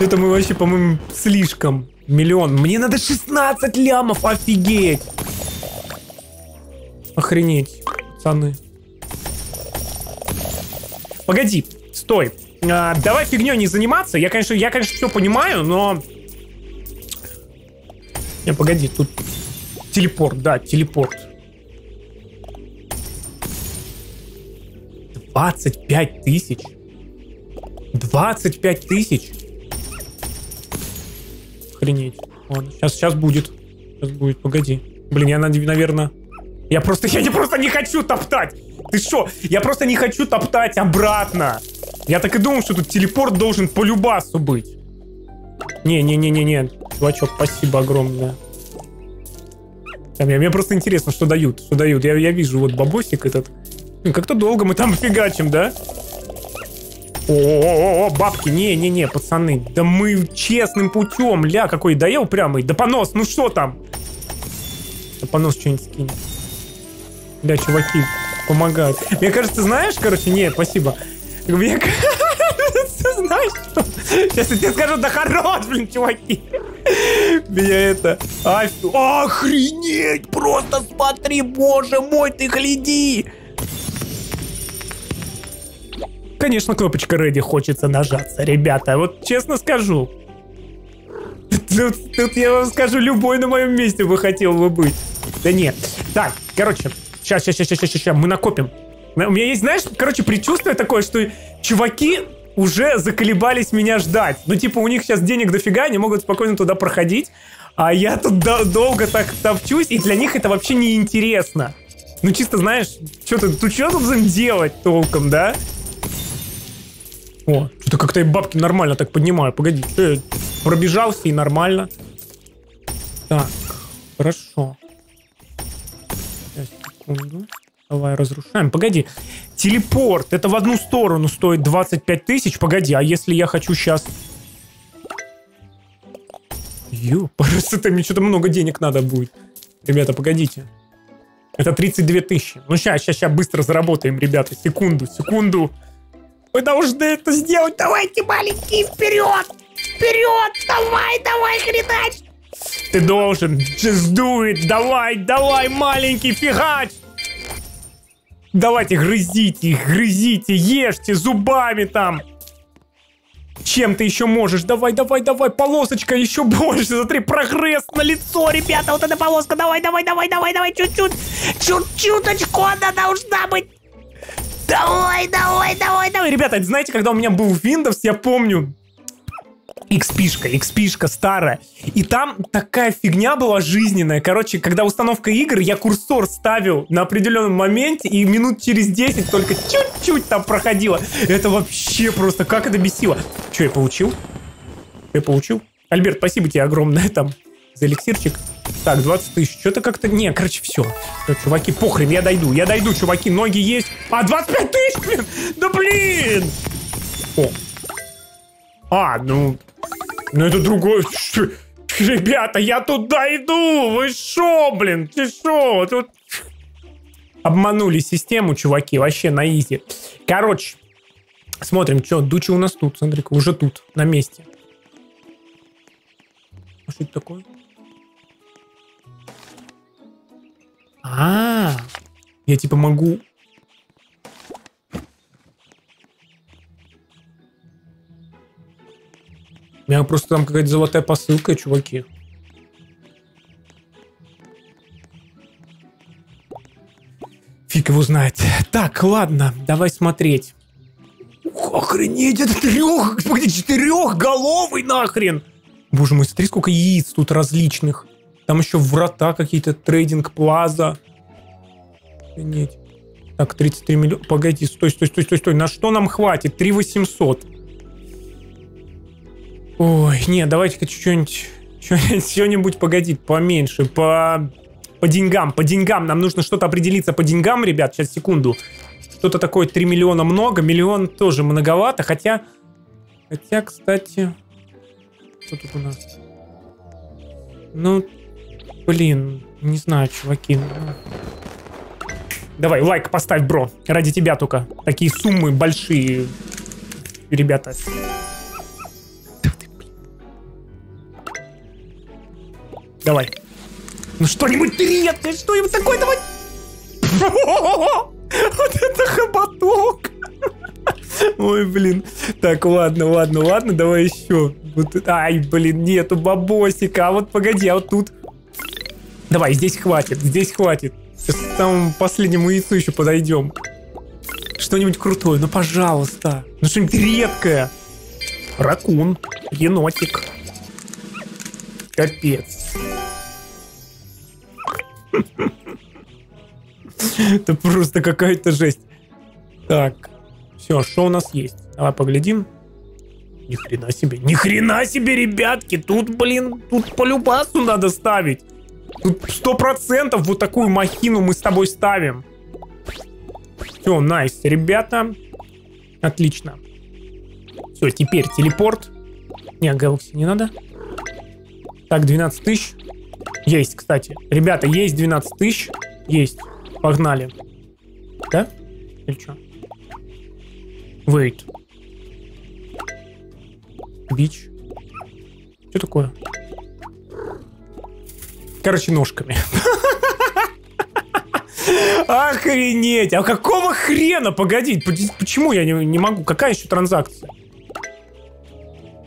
Это мы вообще, по-моему, слишком. Миллион. Мне надо 16 лямов, офигеть. Охренеть, пацаны. Погоди, стой. Давай фигней не заниматься. Я, конечно, все понимаю, но... Не, погоди, тут... Телепорт, да, телепорт. 25 тысяч. 25 тысяч. Охренеть. Ладно, сейчас будет. Сейчас будет, погоди. Блин, я, наверное... Я просто не хочу топтать. Ты что? Я просто не хочу топтать обратно. Я так и думал, что тут телепорт должен по любасу быть. Не-не-не-не-не. Чувачок, спасибо огромное. Мне просто интересно, что дают. Что дают. Я вижу, вот бабосик этот. Как-то долго мы там фигачим, да? О-о-о, бабки. Не-не-не, пацаны. Да мы честным путем. Ля, какой. Да я упрямый. Да понос, ну что там? Да понос что-нибудь скинет. Да, чуваки, помогают. Мне кажется, знаешь, короче, не, спасибо. Мне кажется, знаешь что? Сейчас я тебе скажу, да хорош, блин, чуваки. Меня это... Охренеть, просто смотри, боже мой, ты гляди. Конечно, кнопочка Ready хочется нажаться, ребята, вот честно скажу. Тут я вам скажу, любой на моем месте бы хотел бы быть. Да нет. Так, короче, сейчас, мы накопим. У меня есть, знаешь, короче, предчувствие такое, что чуваки уже заколебались меня ждать. Ну, типа, у них сейчас денег дофига, они могут спокойно туда проходить, а я тут долго так топчусь, и для них это вообще неинтересно. Ну, чисто, знаешь, что тут делать толком, да? О, что-то как-то я бабки нормально так поднимаю. Погоди, пробежался и нормально. Так, хорошо. Сейчас, секунду. Давай разрушаем. Погоди. Телепорт. Это в одну сторону стоит 25 тысяч. Погоди, а если я хочу сейчас... Ё, просто мне что-то много денег надо будет. Ребята, погодите. Это 32 тысячи. Ну, сейчас быстро заработаем, ребята. Секунду, секунду. Мы должны это сделать. Давайте, маленький, вперед! Вперед! Давай, давай, хренач! Ты должен. Just do it. Давай, давай, маленький, фигач! Давайте, грызите, грызите, ешьте зубами там. Чем ты еще можешь? Давай, давай, давай, полосочка еще больше. Смотри, прогресс на лицо, ребята. Вот эта полоска, давай, давай, давай, давай, давай, чуть-чуть. Чуть-чуточку она должна быть. Давай, давай, давай, давай. Ребята, знаете, когда у меня был Windows, я помню... XP-шка старая. И там такая фигня была жизненная. Короче, когда установка игр, я курсор ставил на определенном моменте, и минут через 10 только чуть-чуть там проходило. Это вообще просто, как это бесило. Че, я получил? Альберт, спасибо тебе огромное там за эликсирчик. Так, 20 тысяч. Что-то как-то... Не, короче, все. Все, чуваки, похрен, я дойду, чуваки, ноги есть. А, 25 тысяч, блин! Да блин! О. А, ну это другое. Ребята, я туда иду. Вы шо, блин? Ты шо? Тут... Обманули систему, чуваки. Вообще на изи. Короче, смотрим, что Дуча у нас тут. Смотри-ка, уже тут, на месте. Что это такое? А-а-а. Я типа могу... У меня просто там какая-то золотая посылка, чуваки. Фиг его знает. Так, ладно, давай смотреть. Ух, охренеть, это четырехголовый нахрен. Боже мой, смотри, сколько яиц тут различных. Там еще врата какие-то, трейдинг, плаза. Охренеть. Так, 33 миллиона. Погоди, стой. На что нам хватит? 3800. Ой, не, давайте-ка что-нибудь, погоди, поменьше, по деньгам, нам нужно что-то определиться по деньгам, ребят, сейчас, секунду, что-то такое 3 миллиона много, миллион тоже многовато, хотя, кстати, что тут у нас, ну, блин, не знаю, чуваки, давай, лайк поставь, бро, ради тебя только, такие суммы большие, ребята. Давай. Ну что-нибудь редкое, что-нибудь такое, давай. Вот это хоботок. Ой, блин. Так, ладно, давай еще. Вот, ай, блин, нету бабосика. А вот погоди, а вот тут. Давай, здесь хватит. Сейчас к самому последнему яйцу еще подойдем. Что-нибудь крутое, ну пожалуйста. Ну что-нибудь редкое. Ракун, енотик. Капец. Это просто какая-то жесть. Так, все, что у нас есть? Давай поглядим. Ни хрена себе, ребятки. Тут, блин, тут по любасу надо ставить. Тут 100% вот такую махину мы с тобой ставим. Все, найс, ребята. Отлично. Все, теперь телепорт. Не, Galaxy не надо. Так, 12 тысяч. Есть, кстати. Ребята, есть 12 тысяч. Есть. Погнали. Да? Или что? Wait. Бич. Что такое? Короче, ножками. Охренеть! А какого хрена? Погоди, почему я не могу? Какая еще транзакция?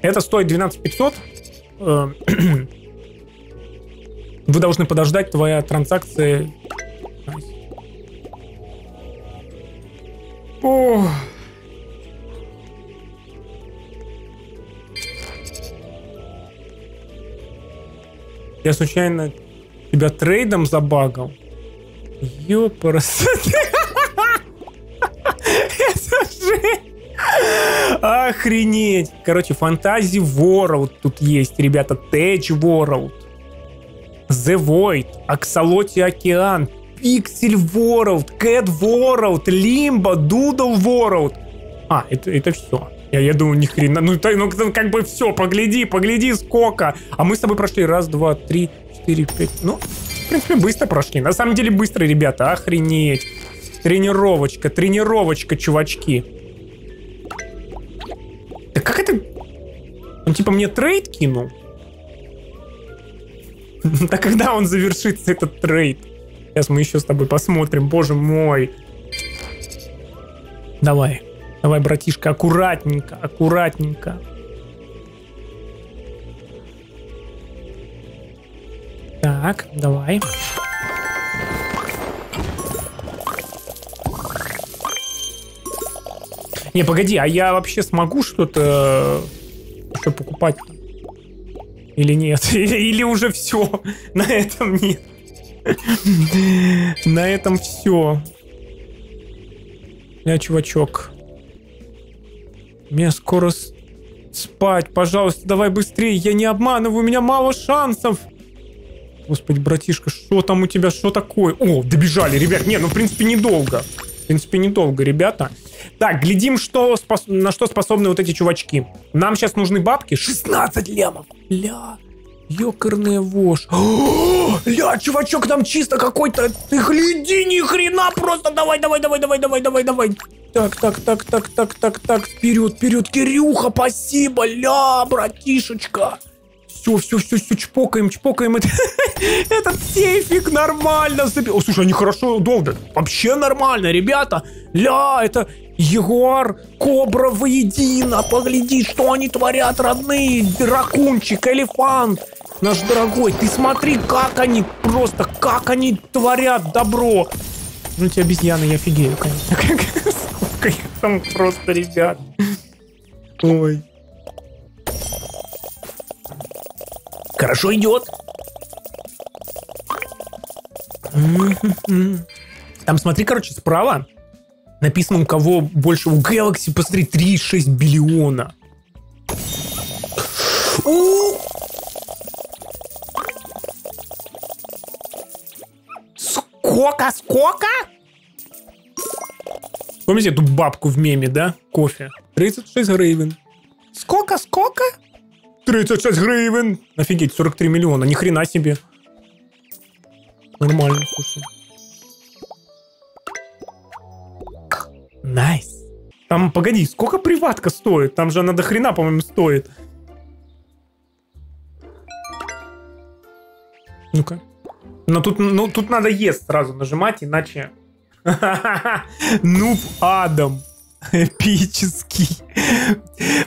Это стоит 12500. Вы должны подождать, твоя транзакция. О. Я случайно тебя трейдом забагал. Ёпарас. Это же... Охренеть. Короче, Fantasy World тут есть, ребята. Tech World. The Void, Axolotti Океан, Pixel World, Cat World, Limbo, Doodle World. А, это все. Я думаю, ни хрена. Ну как бы все, погляди, сколько. А мы с тобой прошли. Раз, два, три, четыре, пять. Ну, в принципе, быстро прошли. На самом деле быстро, ребята. Охренеть. Тренировочка, чувачки. Да как это? Он типа мне трейд кинул? Да когда он завершится, этот трейд? Сейчас мы еще с тобой посмотрим. Боже мой. Давай. Давай, братишка, аккуратненько. Так, давай. Не, погоди, а я вообще смогу что-то еще покупать? Или нет? Или уже все? На этом нет. На этом все. Я, чувачок. Мне скоро спать, пожалуйста, давай быстрее, я не обманываю, у меня мало шансов. Господи, братишка, что там у тебя, что такое? О, добежали, ребят, не, ну в принципе недолго, ребята. Так, глядим, на что способны вот эти чувачки. Нам сейчас нужны бабки, 16 лямов, ля, ёкарная вошь. Ля, чувачок, там чисто какой-то, ты гляди, ни хрена, просто давай. Так, вперед, Кирюха, спасибо, ля, братишечка. Все, чпокаем этот сейфик нормально. О, слушай, они хорошо долбят, вообще нормально, ребята. Ля, это ягуар, кобра воедино, погляди, что они творят, родные, дракунчик, элефант. Наш дорогой, ты смотри, как они творят добро. Ну эти обезьяны, я офигею, конечно. Сколько их там просто, ребят. Ой. Хорошо идет. Там смотри, короче, справа написано, у кого больше. У Galaxy, посмотри, 3,6 биллиона. Сколько? Помните эту бабку в меме, да? Кофе. 36 гривен. Сколько? 36 гривен. Офигеть, 43 миллиона. Ни хрена себе. Нормально, слушай. Найс. Там, погоди, сколько приватка стоит? Там же она до хрена, по-моему, стоит. Ну-ка. Но тут надо ЕС сразу нажимать, иначе... Нуб Адам. Эпический.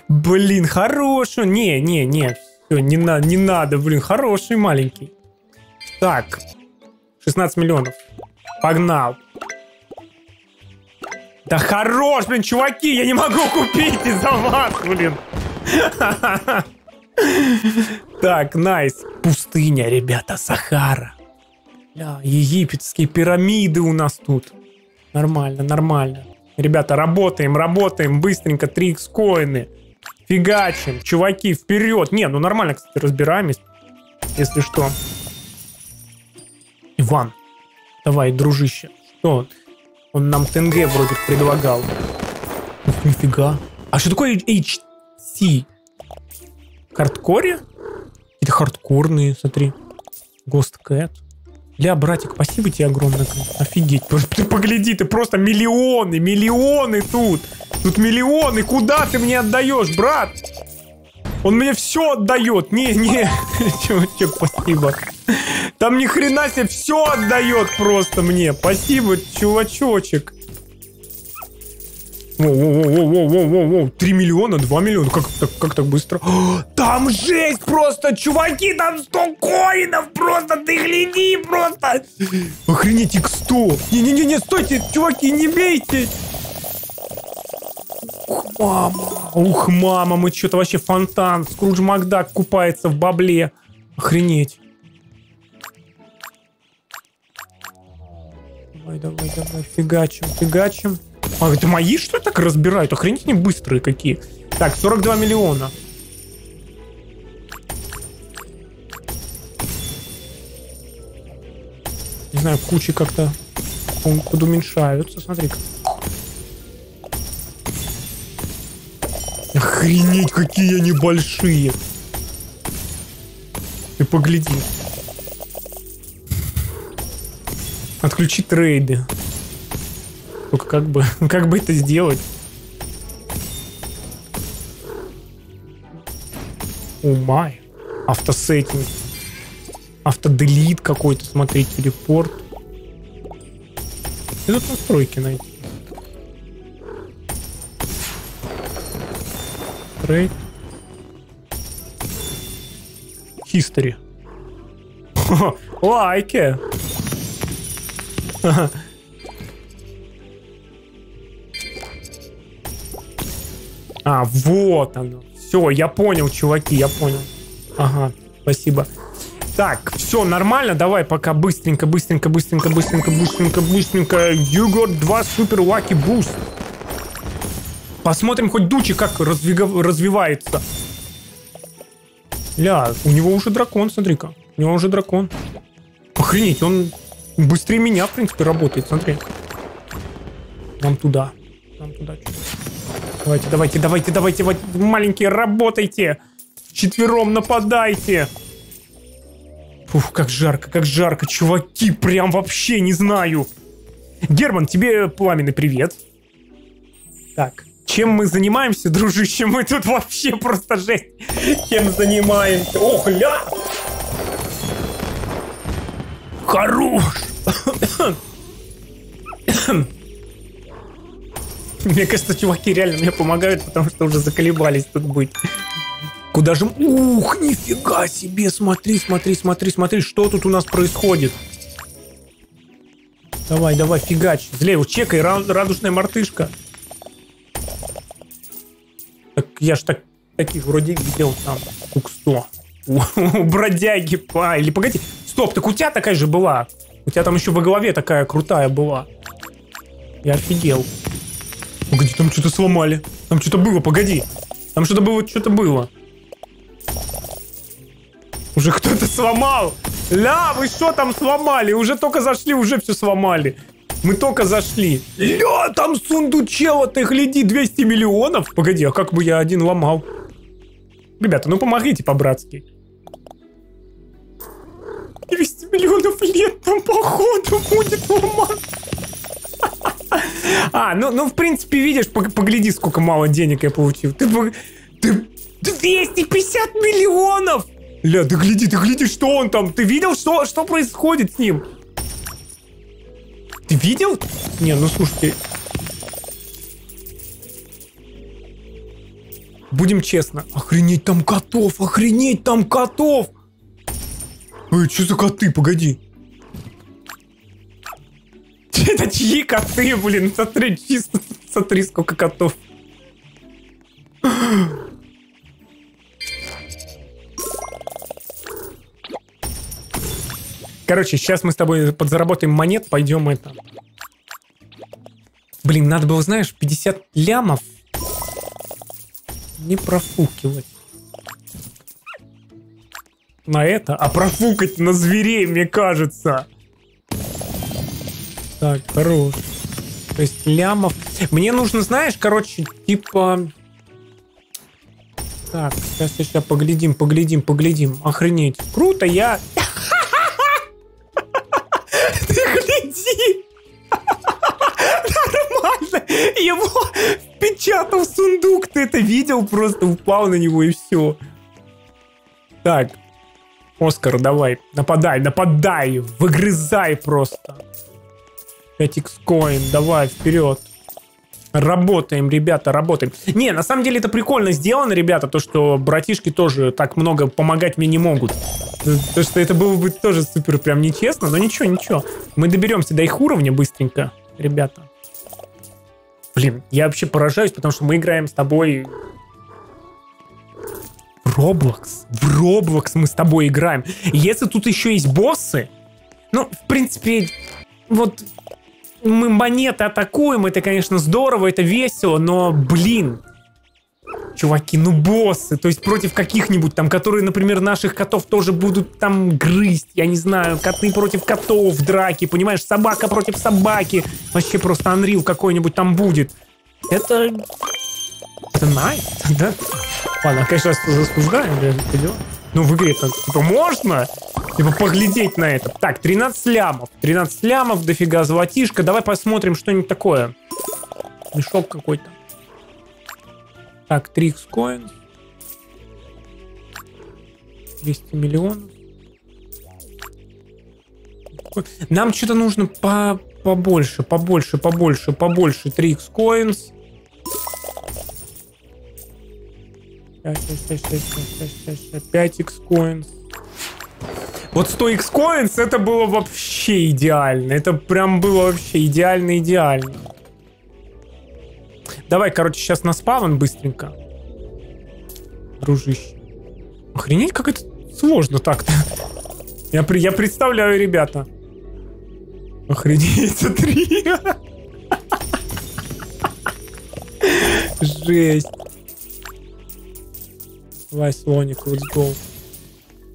Блин, хороший. Не. Все, не надо, блин. Хороший маленький. Так. 16 миллионов. Погнал. Да хорош, блин, чуваки. Я не могу купить из-за вас, блин. Так, найс. Пустыня, ребята, Сахара. Египетские пирамиды у нас тут. Нормально. Ребята, работаем быстренько. 3x коины. Фигачим. Чуваки, вперед. Не, ну нормально, кстати, разбираемся. Если что. Иван. Давай, дружище. Что? Он нам тенге вроде предлагал. Ух, нифига. А что такое HC? Хардкоре? Какие-то хардкорные, смотри. Госткэт. Ля, братик, спасибо тебе огромное. Офигеть. Ты погляди, ты просто миллионы тут. Тут миллионы. Куда ты мне отдаешь, брат? Он мне все отдает. Не. Чувачок, спасибо. Там ни хрена себе, все отдает просто мне. Спасибо, чувачочек. Воу. 3 миллиона, 2 миллиона. Как так быстро? Там жесть просто, чуваки, там 100 коинов просто, ты гляди просто. Охренеть, X100. Не, стойте, чуваки, не бейте. Ух, мама, мы что-то вообще фонтан. Скрудж Макдак купается в бабле. Охренеть. Давай, фигачим. А, это мои что так разбирают? Охренеть, не быстрые какие. Так, 42 миллиона. Не знаю, кучи как-то уменьшаются. Смотри-ка. Охренеть, какие они большие. Ты погляди. Отключи трейды. Только как бы это сделать? О май. Автосеттинг. Автоделит какой-то, смотри, телепорт. И тут настройки найти. Трейд. History. Лайки. А, вот оно. Все, я понял, чуваки, я понял. Ага, спасибо. Так, все нормально. Давай пока быстренько. You got 2 супер лаки буст. Посмотрим хоть Дучи как развивается. Ля, у него уже дракон, смотри-ка. У него уже дракон. Охренеть, он быстрее меня, в принципе, работает, смотри. Нам туда. Нам туда. Давайте. Маленькие, работайте. Вчетвером нападайте. Фух, как жарко, чуваки, прям вообще не знаю. Герман, тебе пламенный привет. Так, чем мы занимаемся, дружище? Мы тут вообще просто жесть. Чем занимаемся? Ох, ля! Хорош! Мне кажется, чуваки реально мне помогают, потому что уже заколебались тут быть. Куда же... Ух, нифига себе! Смотри. Что тут у нас происходит? Давай, фигач. Злей, вот чекай, радужная мартышка. Так, я ж таких вроде видел там. Кук 100. У бродяги. А, или погоди. Стоп, так у тебя такая же была. У тебя там еще во голове такая крутая была. Я офигел. Погоди, там что-то сломали. Там что-то было, погоди. Там что-то было. Уже кто-то сломал. Ля, вы что там сломали? Уже только зашли, уже все сломали. Мы только зашли. Ля, там сундучело, ты гляди, 200 миллионов. Погоди, а как бы я один ломал? Ребята, ну помогите по-братски. 200 миллионов лет там, походу, будет ломать. А, ну, в принципе, видишь, погляди, сколько мало денег я получил. Ты 250 миллионов! Ля, ты гляди, что он там? Ты видел, что происходит с ним? Ты видел? Не, ну слушайте. Будем честно. Охренеть, там котов! Эй, что за коты? Погоди. Это чьи коты, блин? Смотри, чисто. Смотри, сколько котов. Короче, сейчас мы с тобой подзаработаем монет, пойдем это. Блин, надо было, знаешь, 50 лямов не профукивать. На это, а профукать на зверей, мне кажется. Так, хорош. То есть лямов. Мне нужно, знаешь, короче, типа... Так, сейчас поглядим. Охренеть. Круто, я... Нормально. Его впечатал в сундук. Ты это видел? Просто упал на него и все. Так. Оскар, давай. Нападай. Выгрызай просто. 5x коин. Давай, вперед. Работаем, ребята, работаем. Не, на самом деле это прикольно сделано, ребята, то, что братишки тоже так много помогать мне не могут. То, что это было бы тоже супер прям нечестно, но ничего. Мы доберемся до их уровня быстренько, ребята. Блин, я вообще поражаюсь, потому что мы играем с тобой... В Roblox мы с тобой играем. Если тут еще есть боссы... Ну, в принципе, вот... Мы монеты атакуем, это, конечно, здорово, это весело, но, блин, Чуваки, ну боссы, то есть против каких-нибудь там, которые, например, наших котов тоже будут там грызть, я не знаю, коты против котов в драке, понимаешь, собака против собаки, вообще просто Unreal какой-нибудь там будет. Это Найт, да? Ладно, конечно, заслуждаем, но в игре-то, типа, можно? Типа, поглядеть на это. Так, 13 лямов. 13 лямов, дофига золотишко. Давай посмотрим что-нибудь такое. Мешок какой-то. Так, 3x coins. 200 миллионов. Нам что-то нужно побольше. 3x coins. Сейчас. 5x coins. Вот 100x coins, это было вообще идеально. Это прям было вообще идеально. Давай, короче, сейчас на спавн быстренько. Дружище. Охренеть, как это сложно так-то. Я представляю, ребята. Охренеть, смотри. Жесть. Давай, слоник, let's go.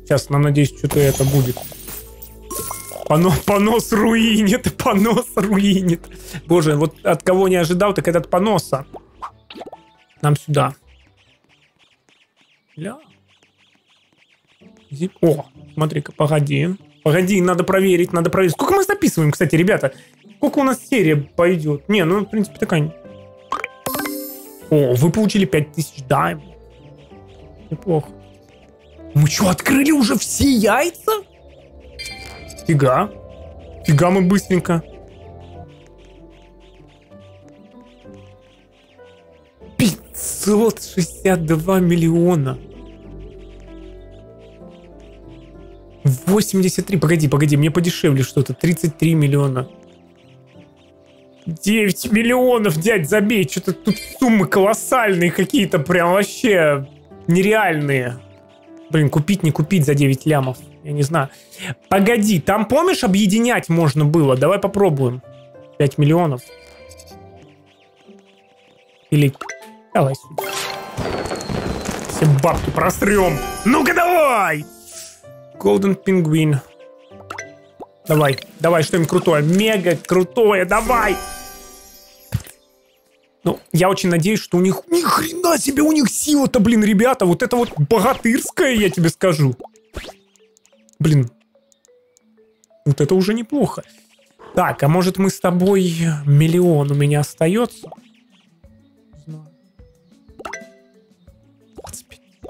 Сейчас, нам, надеюсь, что-то это будет. Понос руинит, Боже, вот от кого не ожидал, так этот поноса. Нам сюда. Ля. О, смотри-ка, погоди. Надо проверить. Сколько мы записываем, кстати, ребята? Сколько у нас серия пойдет? Не, ну, в принципе, такая... О, вы получили 5000 дайм. Неплохо. Мы что, открыли уже все яйца? Фига. Фига мы быстренько. 562 миллиона. 83. Погоди, мне подешевле что-то. 33 миллиона. 9 миллионов, дядь, забей. Что-то тут суммы колоссальные какие-то. Прям вообще нереальные. Блин, купить, не купить за 9 лямов. Я не знаю. Погоди, там, помнишь, объединять можно было? Давай попробуем. 5 миллионов. Или... Давай сюда. Все бабки просрем. Ну-ка, давай! Golden Penguin. Давай, что-нибудь крутое. Мега крутое, давай! Ну, я очень надеюсь, что у них... Ни хрена себе, у них сила-то, блин, ребята. Вот это вот богатырская, я тебе скажу. Блин. Вот это уже неплохо. Так, а может мы с тобой... Миллион у меня остается?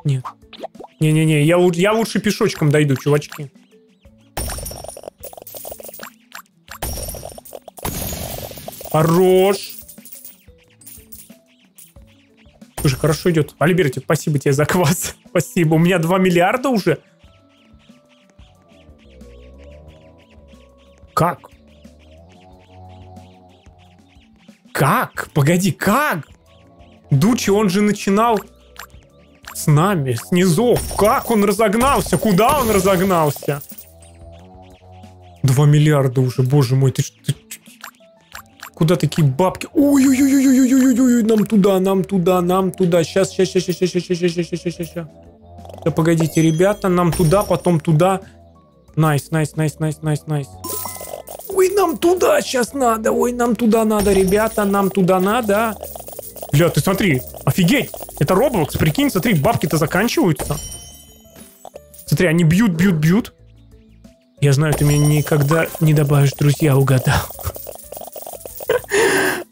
Нет. Не-не-не, я лучше пешочком дойду, чувачки. Хорош. Уже хорошо идет. Альбертик, спасибо тебе за квас. Спасибо. У меня 2 миллиарда уже. Как? Как? Погоди, как? Дучи, он же начинал с нами, с низов. Как он разогнался? Куда он разогнался? 2 миллиарда уже, боже мой, ты что? Куда такие бабки? Ой-ой-ой-ой-ой-ой-ой-ой-ой, нам туда. Сейчас. Да погодите, ребята, нам туда, потом туда. Найс. Ой, нам туда сейчас надо, ребята, нам туда надо. Бля, ты смотри, офигеть, это Roblox, прикинь, смотри, бабки-то заканчиваются. Смотри, они бьют. Я знаю, ты меня никогда не добавишь, друзья, угадал.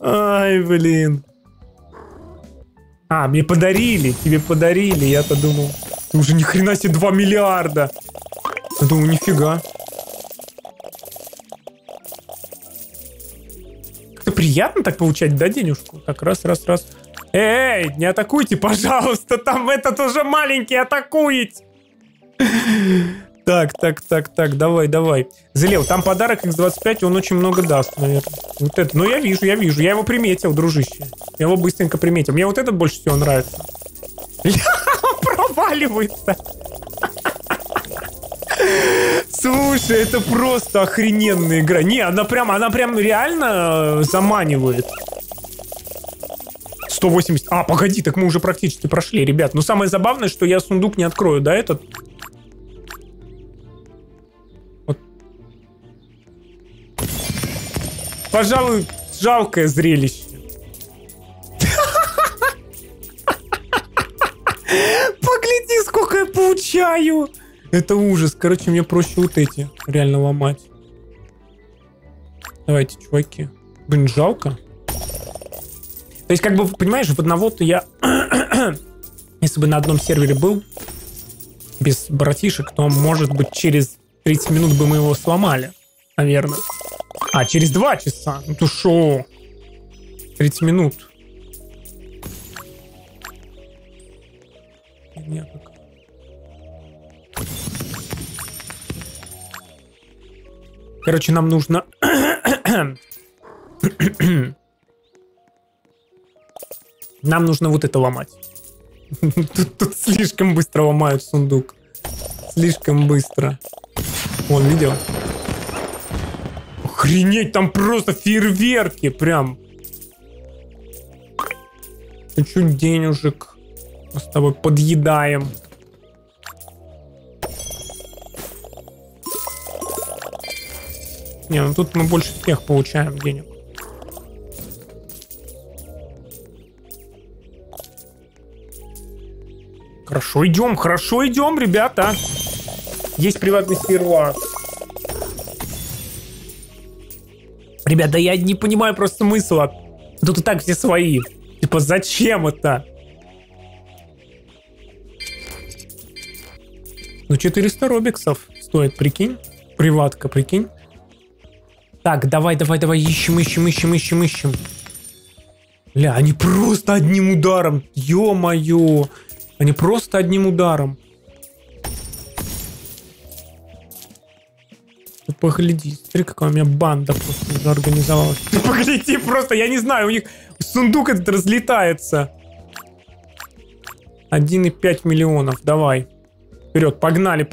Ай, блин. А, мне подарили. Тебе подарили, я-то думал. Ты уже ни хрена себе 2 миллиарда. Я думаю, нифига. Это приятно так получать, да, денежку? Так, раз. Эй, не атакуйте, пожалуйста. Там этот уже маленький атакует. Так, давай. Залил, там подарок X25, он очень много даст, наверное. Вот это, ну я вижу, я его приметил, дружище. Я его быстренько приметил. Мне вот этот больше всего нравится. Проваливается. Слушай, это просто охрененная игра. Не, она прям реально заманивает. 180. А, погоди, так мы уже практически прошли, ребят. Но самое забавное, что я сундук не открою, да, этот? Вот. Пожалуй, жалкое зрелище. Погляди, сколько я получаю. Это ужас. Короче, мне проще вот эти реально ломать. Давайте, чуваки. Блин, жалко. То есть, как бы, понимаешь, в одного-то я... Если бы на одном сервере был, без братишек, то, может быть, через 30 минут бы мы его сломали. Наверное. А, через 2 часа? Ну ты шо? 30 минут. Нет, так. Короче, нам нужно... Нам нужно вот это ломать. Тут слишком быстро ломают сундук. Слишком быстро. Вон, видел? Охренеть, там просто фейерверки прям. Чуть денежек. Мы с тобой подъедаем. Не, ну тут мы больше всех получаем денег. Хорошо идем, ребята. Есть приватный сервер. Ребята, я не понимаю просто смысла. Тут и так все свои. Типа, зачем это? Ну, 400 робиксов стоит, прикинь. Приватка, прикинь. Так, давай, ищем. Бля, они просто одним ударом. Ё-моё. Они просто одним ударом. Ты погляди, смотри, какая у меня банда просто заорганизовалась. Ты погляди просто, я не знаю, у них сундук этот разлетается. 1,5 миллионов, давай. Вперед, погнали.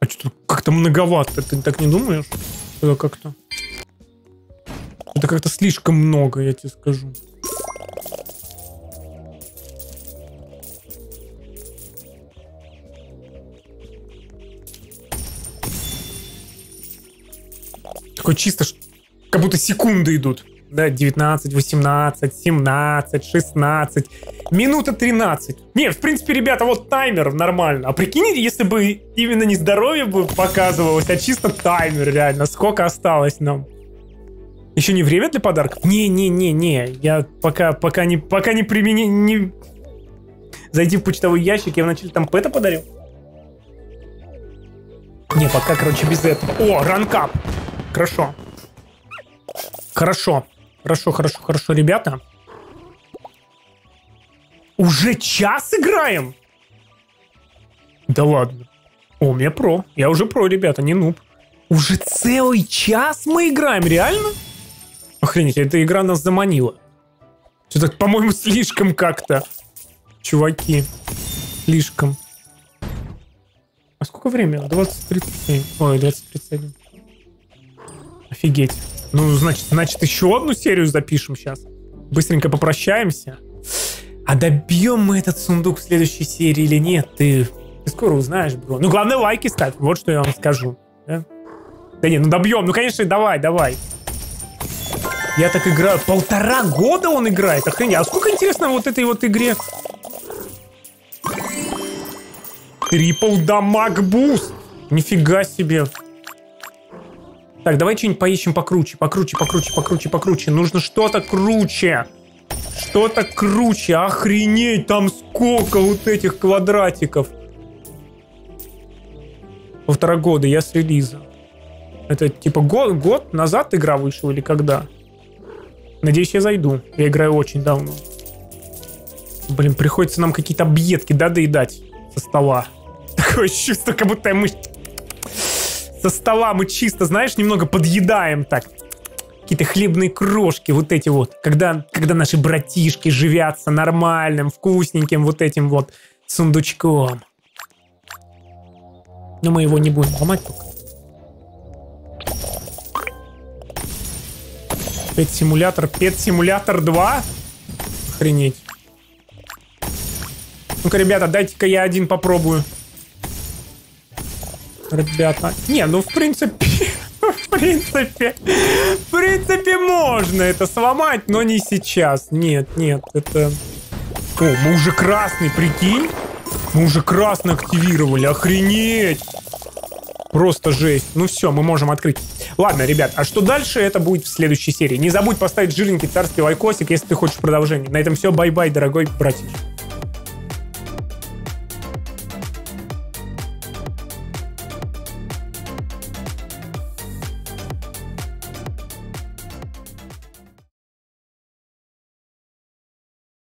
А что, как-то многовато, ты так не думаешь? Это как-то слишком много, я тебе скажу. Такое чисто, как будто секунды идут. Да, 19, 18, 17, 16, минута 13. Не, в принципе, ребята, вот таймер нормально. А прикиньте, если бы именно не здоровье бы показывалось, а чисто таймер реально. Сколько осталось нам? Еще не время для подарков? Не. Я пока не применил... Не... Зайди в почтовый ящик, я вначале там пэта подарил. Не, пока, короче, без этого. О, ранкап. Хорошо, ребята. Уже час играем? Да ладно. О, у меня про. Я уже про, ребята, не нуб. Уже целый час мы играем, реально? Охренеть, эта игра нас заманила. Что-то, по-моему, слишком как-то. Чуваки, слишком. А сколько времени? 20:37. Ой, 20:37. Офигеть. Ну, значит, еще одну серию запишем сейчас. Быстренько попрощаемся. А добьем мы этот сундук в следующей серии или нет? Ты скоро узнаешь, бро. Ну, главное, лайки ставь. Вот что я вам скажу. Да не, ну добьем. Ну, конечно, давай. Я так играю. 1,5 года он играет. Охренеть. А сколько, интересно, вот этой вот игре? Трипл дамаг буст. Нифига себе. Так, давай что-нибудь поищем покруче. Нужно что-то круче. Охренеть, там сколько вот этих квадратиков. 1,5 года, я с релиза. Это типа год назад игра вышла или когда? Надеюсь, я зайду. Я играю очень давно. Блин, приходится нам какие-то объедки, да, доедать со стола. Такое чувство, как будто мы... Со стола мы чисто, знаешь, немного подъедаем так. Какие-то хлебные крошки, вот эти вот. Когда наши братишки живятся нормальным, вкусненьким вот этим вот сундучком. Но мы его не будем ломать пока. Пет-симулятор. Пет-симулятор 2? Охренеть. Ну-ка, ребята, дайте-ка я один попробую. Ребята. Не, ну в принципе... В принципе, можно это сломать, но не сейчас. Нет, нет, это... О, мы уже красный, прикинь. Мы уже красный активировали. Охренеть. Просто жесть. Ну все, мы можем открыть. Ладно, ребят, а что дальше, это будет в следующей серии. Не забудь поставить жирненький царский лайкосик, если ты хочешь продолжение. На этом все, бай-бай, дорогой братик.